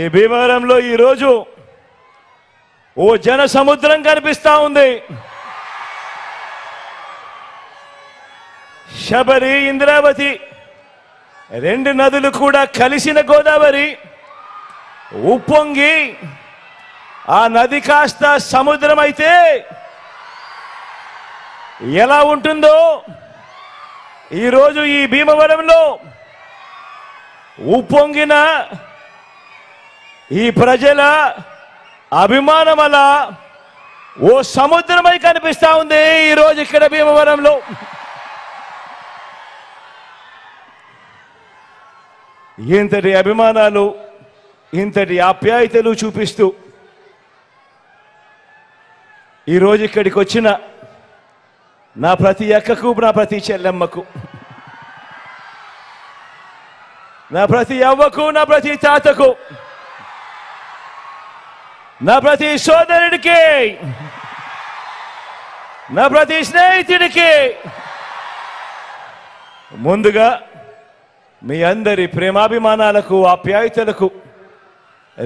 ఈ భీమవరంలో ఈరోజు ఓ జన సముద్రం కనిపిస్తా ఉంది. శబరి, ఇంద్రావతి రెండు నదులు కూడా కలిసిన గోదావరి ఉప్పొంగి ఆ నది కాస్త సముద్రం అయితే ఎలా ఉంటుందో ఈరోజు ఈ భీమవరంలో ఉప్పొంగిన ఈ ప్రజల అభిమానం అలా ఓ సముద్రమై కనిపిస్తా ఉంది ఈరోజు ఇక్కడ భీమవరంలో. ఇంతటి అభిమానాలు, ఇంతటి ఆప్యాయతలు చూపిస్తూ ఈరోజు ఇక్కడికి వచ్చిన నా ప్రతి అక్కకు, నా ప్రతి చెల్లెమ్మకు, నా ప్రతి అవ్వకు, నా ప్రతి తాతకు, నా ప్రతి సోదరుడికి, నా ప్రతి స్నేహితుడికి ముందుగా మీ అందరి ప్రేమాభిమానాలకు, ఆప్యాయతలకు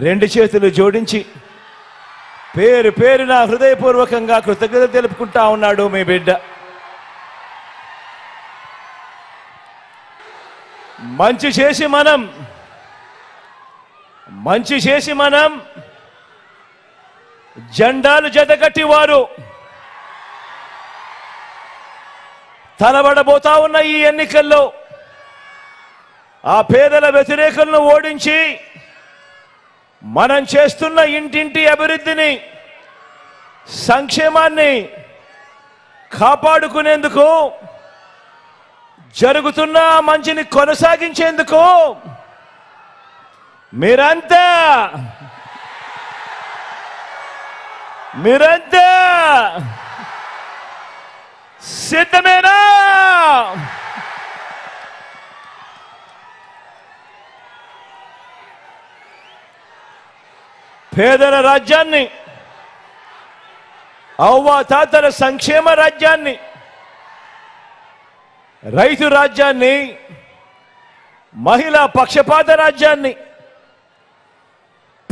రెండు చేతులు జోడించి పేరు పేరున హృదయపూర్వకంగా కృతజ్ఞత తెలుపుకుంటా ఉన్నాడు మీ బిడ్డ. మంచి చేసి మనం జెండాలు జతకట్టివారు తలబడబోతా ఉన్న ఈ ఎన్నికల్లో ఆ పేదల వ్యతిరేకులను ఓడించి మనం చేస్తున్న ఇంటింటి అభివృద్ధిని, సంక్షేమాన్ని కాపాడుకునేందుకు, జరుగుతున్న మంచిని కొనసాగించేందుకు మీరంతా సిద్ధమేనా? పేదల రాజ్యాన్ని, అవ్వాతాతల సంక్షేమ రాజ్యాన్ని, రైతు రాజ్యాన్ని, మహిళా పక్షపాత రాజ్యాన్ని,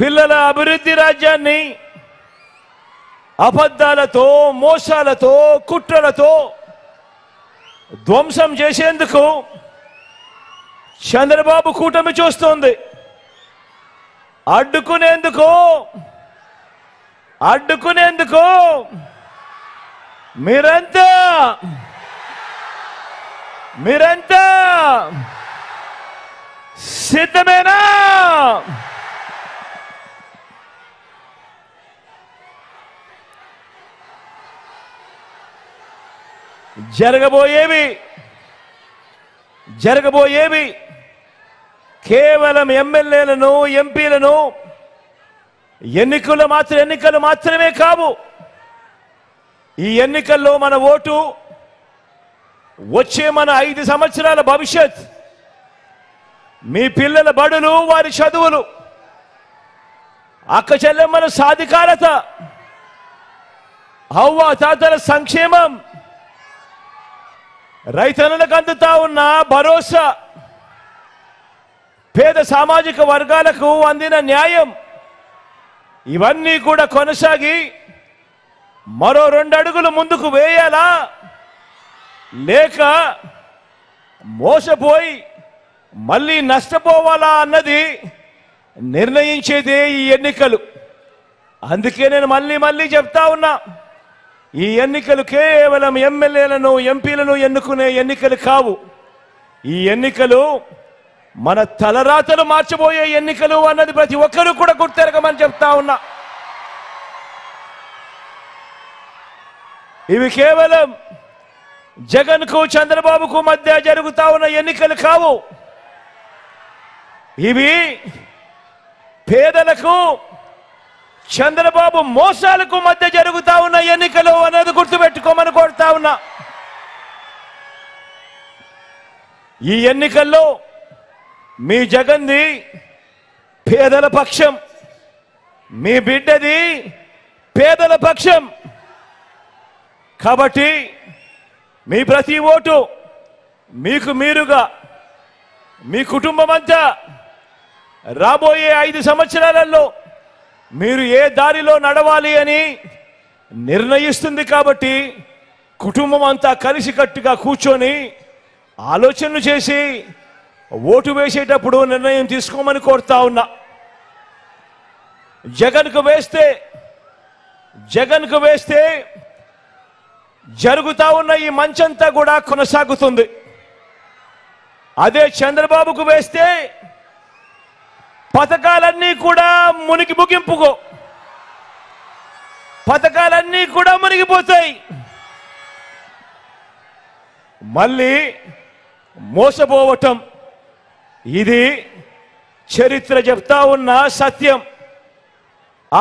పిల్లల అభివృద్ధి రాజ్యాన్ని అబద్ధాలతో, మోసాలతో, కుట్రలతో ధ్వంసం చేసేందుకు చంద్రబాబు కూటమి చూస్తోంది. అడ్డుకునేందుకు మీరంతా సిద్ధమేనా? జరగబోయేవి కేవలం ఎమ్మెల్యేలను, ఎంపీలను ఎన్నికలు మాత్రమే కావు. ఈ ఎన్నికల్లో మన ఓటు వచ్చే మన 5 సంవత్సరాల భవిష్యత్, మీ పిల్లల బడులు, వారి చదువులు, అక్క చెల్లెమ్మల సాధికారత, అవ్వ తాతల సంక్షేమం, రైతన్నులకు అందుతా ఉన్న భరోసా, పేద సామాజిక వర్గాలకు అందిన న్యాయం, ఇవన్నీ కూడా కొనసాగి మరో 2 అడుగులు ముందుకు వేయాలా, లేక మోసపోయి మళ్ళీ నష్టపోవాలా అన్నది నిర్ణయించేదే ఈ ఎన్నికలు. అందుకే నేను మళ్ళీ చెప్తా ఉన్నా, ఈ ఎన్నికలు కేవలం ఎమ్మెల్యేలను, ఎంపీలను ఎన్నుకునే ఎన్నికలు కావు. ఈ ఎన్నికలు మన తలరాతలు మార్చబోయే ఎన్నికలు అన్నది ప్రతి ఒక్కరూ కూడా గుర్తెరగమని చెప్తా ఉన్నా. ఇవి కేవలం జగన్కు, చంద్రబాబుకు మధ్య జరుగుతా ఉన్న ఎన్నికలు కావు. ఇవి పేదలకు, చంద్రబాబు మోసాలకు మధ్య జరుగుతా ఉన్న ఎన్నికలు అన్నది గుర్తుపెట్టుకోమని కోరుతా ఉన్నా. ఈ ఎన్నికల్లో మీ జగన్ది పేదల పక్షం, మీ బిడ్డది పేదల పక్షం. కాబట్టి మీ ప్రతి ఓటు మీకు మీరుగా, మీ కుటుంబం అంతా రాబోయే 5 సంవత్సరాలలో మీరు ఏ దారిలో నడవాలి అని నిర్ణయిస్తుంది. కాబట్టి కుటుంబం అంతా కలిసికట్టుగా కూర్చొని ఆలోచనలు చేసి ఓటు వేసేటప్పుడు నిర్ణయం తీసుకోమని కోరుతా ఉన్నా. జగన్కు వేస్తే జరుగుతా ఉన్న ఈ మంచంతా కూడా కొనసాగుతుంది. అదే చంద్రబాబుకు వేస్తే పథకాలన్నీ కూడా మునిగిపోతాయి. మళ్ళీ మోసపోవటం, ఇది చరిత్ర చెప్తా ఉన్న సత్యం.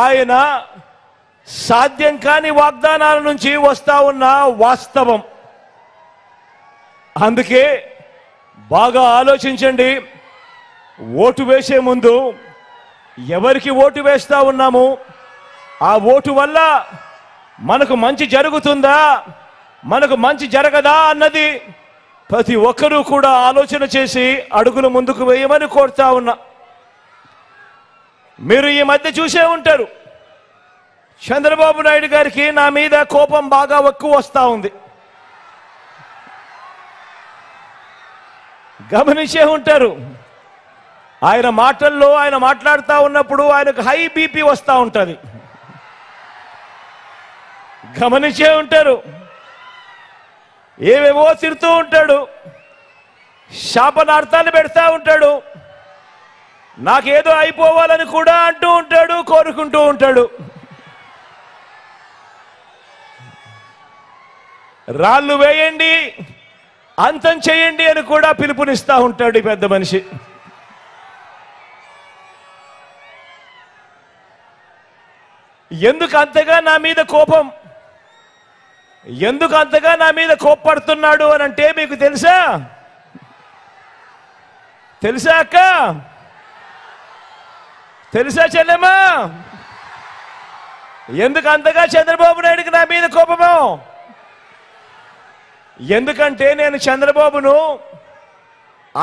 ఆయన సాధ్యం కాని వాగ్దానాల నుంచి వస్తా ఉన్న వాస్తవం. అందుకే బాగా ఆలోచించండి. ఓటు వేసే ముందు ఎవరికి ఓటు వేస్తా ఉన్నాము, ఆ ఓటు వల్ల మనకు మంచి జరుగుతుందా, మనకు మంచి జరగదా అన్నది ప్రతి ఒక్కరూ కూడా ఆలోచన చేసి అడుగులు ముందుకు వేయమని కోరుతా ఉన్నా. మీరు ఈ మధ్య చూసే ఉంటారు, చంద్రబాబు నాయుడు గారికి నా మీద కోపం బాగా ఎక్కువ వస్తూ ఉంది. గమనించే ఉంటారు, ఆయన మాటల్లో ఆయన మాట్లాడుతూ ఉన్నప్పుడు ఆయనకు హై బీపీ వస్తూ ఉంటుంది. గమనించే ఉంటారు, ఏవేవో తిడుతూ ఉంటాడు, శాపనార్థాలు పెడతా ఉంటాడు, నాకేదో అయిపోవాలని కూడా అంటూ ఉంటాడు, కోరుకుంటూ ఉంటాడు. రాళ్ళు వేయండి, అంతం చేయండి అని కూడా పిలుపునిస్తూ ఉంటాడు ఈ పెద్ద మనిషి. ఎందుకు అంతగా నా మీద కోప్పడుతున్నాడు అని అంటే మీకు తెలుసా అక్క, తెలుసా చెల్లెమ్మా, ఎందుకు అంతగా చంద్రబాబు నాయుడికి నా మీద కోపము? ఎందుకంటే నేను చంద్రబాబును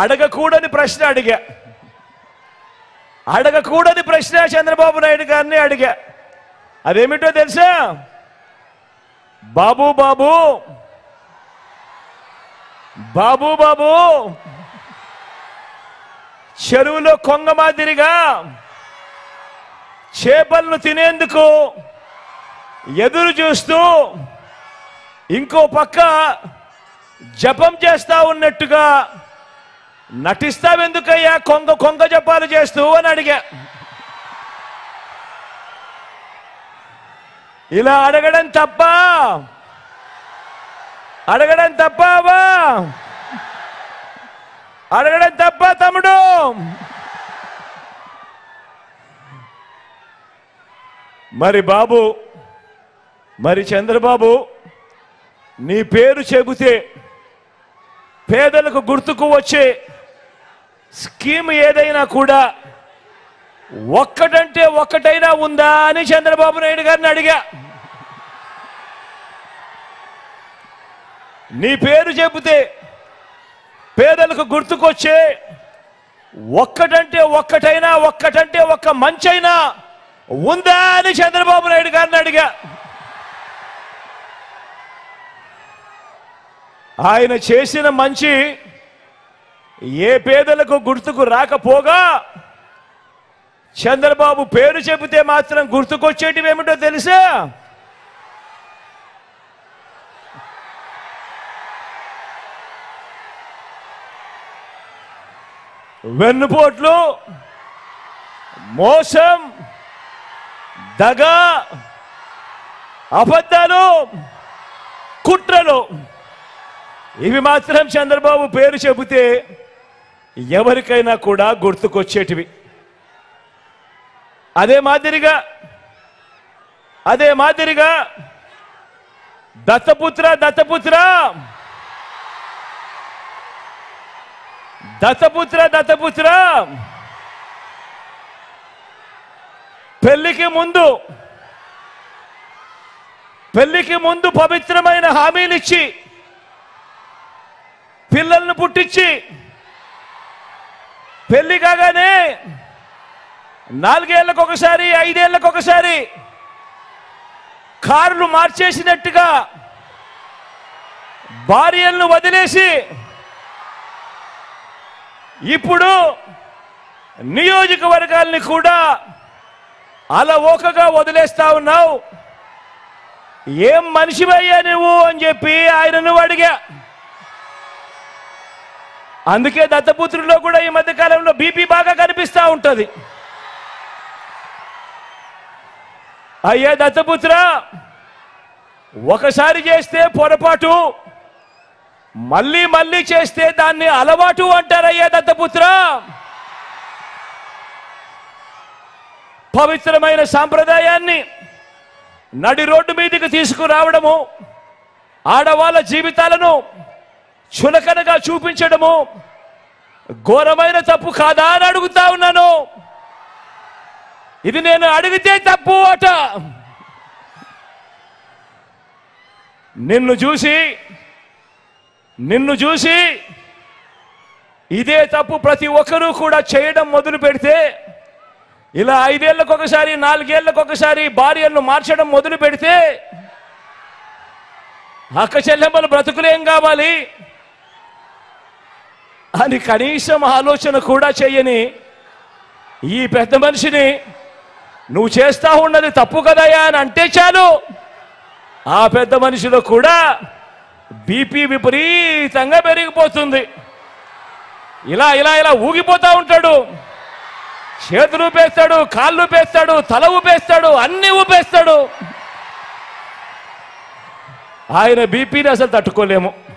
అడగకూడని ప్రశ్న చంద్రబాబు నాయుడు గారిని అడిగా. అదేమిటో తెలుసా? బాబు చెరువులో కొంగ మాదిరిగా చేపలను తినేందుకు ఎదురు చూస్తూ ఇంకో పక్క జపం చేస్తా ఉన్నట్టుగా నటిస్తావెందుకయ్యా కొంగ జపాలు చేస్తూ అని అడిగా. ఇలా అడగడం తప్ప తమ్ముడు. మరి చంద్రబాబు నీ పేరు చెబితే పేదలకు గుర్తుకు వచ్చే స్కీమ్ ఏదైనా కూడా ఒక్కటైనా ఉందా అని చంద్రబాబు నాయుడు గారిని అడిగా. నీ పేరు చెబితే పేదలకు గుర్తుకొచ్చే ఒక్క మంచైనా ఉందా అని చంద్రబాబు నాయుడు గారిని అడిగా. ఆయన చేసిన మంచి ఏ పేదలకు గుర్తుకు రాకపోగా చంద్రబాబు పేరు చెబితే మాత్రం గుర్తుకొచ్చేటివేమిటో తెలుసా? వెన్నుపోట్లు, మోసం, దగ, అబద్ధాలు, కుట్రలు. ఇవి మాత్రం చంద్రబాబు పేరు చెబితే ఎవరికైనా కూడా గుర్తుకొచ్చేటివి. అదే మాదిరిగా దత్తపుత్ర పెళ్లికి ముందు పవిత్రమైన హామీలిచ్చి పిల్లలను పుట్టించి పెళ్లి కాగానే నాలుగేళ్లకు ఒకసారి, ఐదేళ్లకు ఒకసారి కార్లు మార్చేసినట్టుగా భార్యలను వదిలేసి ఇప్పుడు నియోజకవర్గాల్ని కూడా అలవోకగా వదిలేస్తా ఉన్నావు, ఏం మనిషివయ్యా నువ్వు అని చెప్పి ఆయన నువ్వు అడిగా. అందుకే దత్తపుత్రుల్లో కూడా ఈ మధ్యకాలంలో బీపీ బాగా కనిపిస్తూ ఉంటుంది. అయ్యా దత్తపుత్ర, ఒకసారి చేస్తే పొరపాటు, మళ్ళీ మళ్ళీ చేస్తే దాన్ని అలవాటు అంటారయ్యా దత్తపుత్ర. పవిత్రమైన సాంప్రదాయాన్ని నడి రోడ్డు మీదకి తీసుకురావడము, ఆడవాళ్ళ జీవితాలను చులకనగా చూపించడము ఘోరమైన తప్పు కాదా అని అడుగుతా ఉన్నాను. ఇది నేను అడిగితే తప్పు అట. నిన్ను చూసి ఇదే తప్పు ప్రతి ఒక్కరూ కూడా చేయడం మొదలు పెడితే, ఇలా ఐదేళ్లకు ఒకసారి, నాలుగేళ్లకు ఒకసారి భార్యలను మార్చడం మొదలు పెడితే అక్క చెల్లెమ్మలు బ్రతుకులేం కావాలి అని కనీసం ఆలోచన కూడా చేయని ఈ పెద్ద మనిషిని నువ్వు చేస్తా ఉన్నది తప్పు కదయ్యా అని అంటే చాలు, ఆ పెద్ద మనిషిలో కూడా బీపీ విపరీతంగా పెరిగిపోతుంది. ఇలా ఇలా ఇలా ఊగిపోతూ ఉంటాడు, చేతులు ఊపేస్తాడు, కాళ్ళు ఊపేస్తాడు, తల ఊపేస్తాడు, అన్నీ ఊపేస్తాడు. ఆయన బీపీని అసలు తట్టుకోలేము.